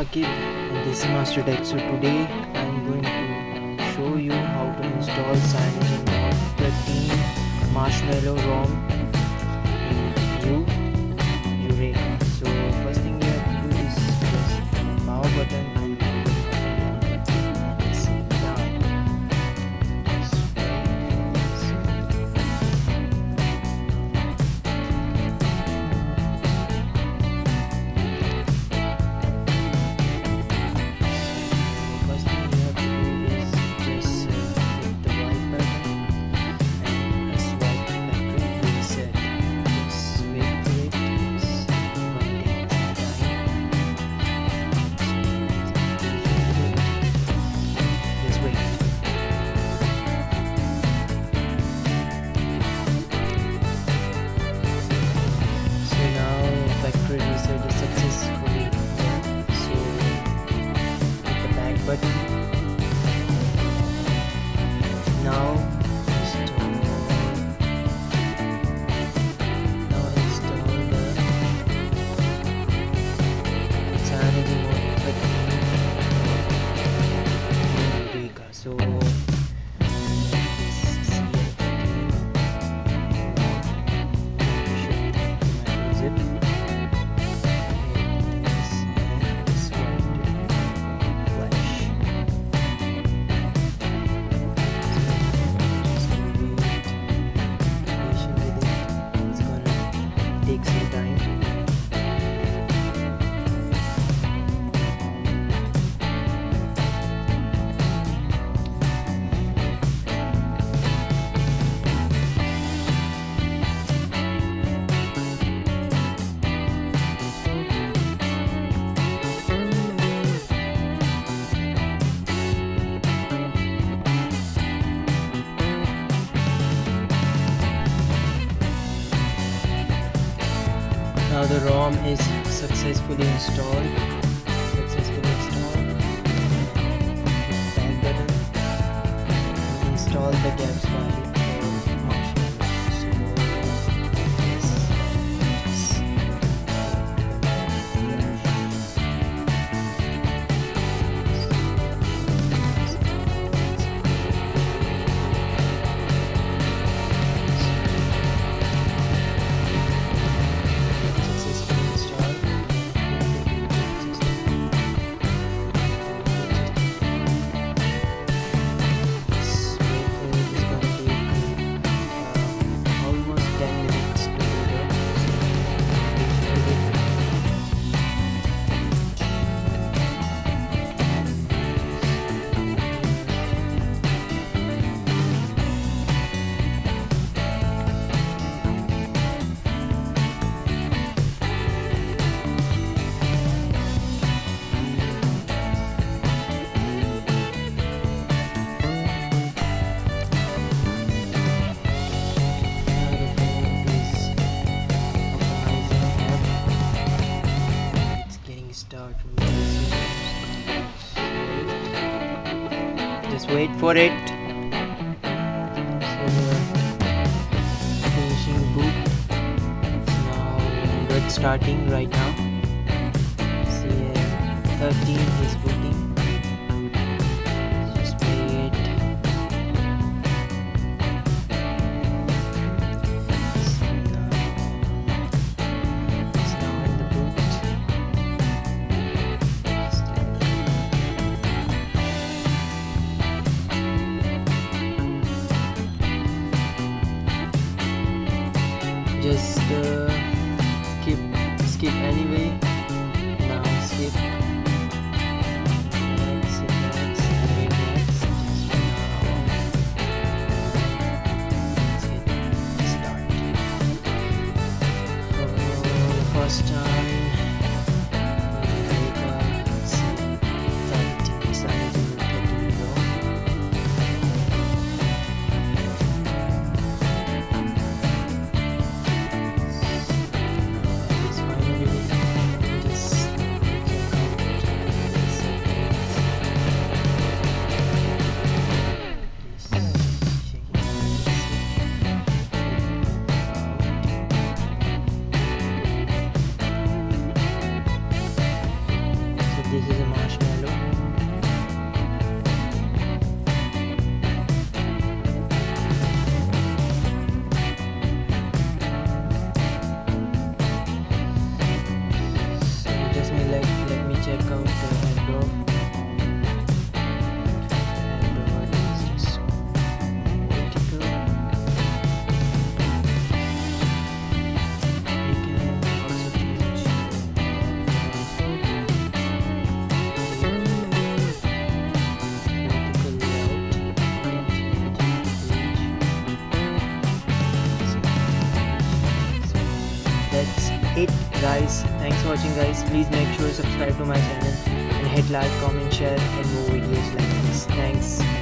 Shakib and this is Master Tech. So today I am going to show you how to install CyanogenMod 13 Marshmallow ROM in Eureka. So first thing you have to do is press the power button and sit down. Now the ROM is successfully installed. Press back button. Install the Gapps file. Just wait for it. Finishing boot. Now it's starting right now. CM 13 is booting. Just wait. It's now in the boot. Just skip anyway. Now skip. Next. Just now. Let's hit start. For the first time. that's it guys. Thanks for watching guys. Please make sure you subscribe to my channel and hit like, comment, share for more videos like this. Thanks.